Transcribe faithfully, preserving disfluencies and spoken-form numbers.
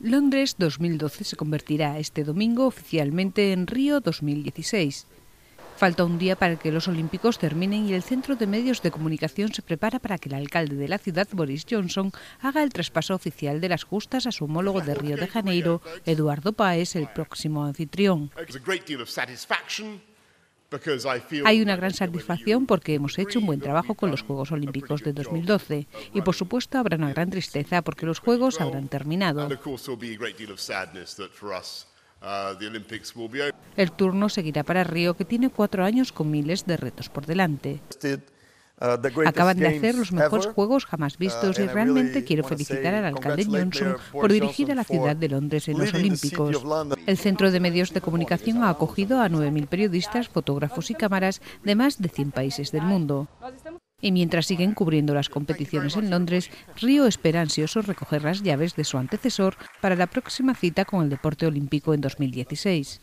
Londres dos mil doce se convertirá este domingo oficialmente en Río dos mil dieciséis. Falta un día para que los Olímpicos terminen y el Centro de Medios de Comunicación se prepara para que el alcalde de la ciudad, Boris Johnson, haga el traspaso oficial de las justas a su homólogo de Río de Janeiro, Eduardo Paes, el próximo anfitrión. Hay una gran satisfacción porque hemos hecho un buen trabajo con los Juegos Olímpicos de dos mil doce y, por supuesto, habrá una gran tristeza porque los Juegos habrán terminado. El turno seguirá para Río, que tiene cuatro años con miles de retos por delante. Acaban de hacer los mejores Juegos jamás vistos y realmente quiero felicitar al alcalde Johnson por dirigir a la ciudad de Londres en los Olímpicos. El Centro de Medios de Comunicación ha acogido a nueve mil periodistas, fotógrafos y cámaras de más de cien países del mundo. Y mientras siguen cubriendo las competiciones en Londres, Río espera ansioso recoger las llaves de su antecesor para la próxima cita con el deporte olímpico en dos mil dieciséis.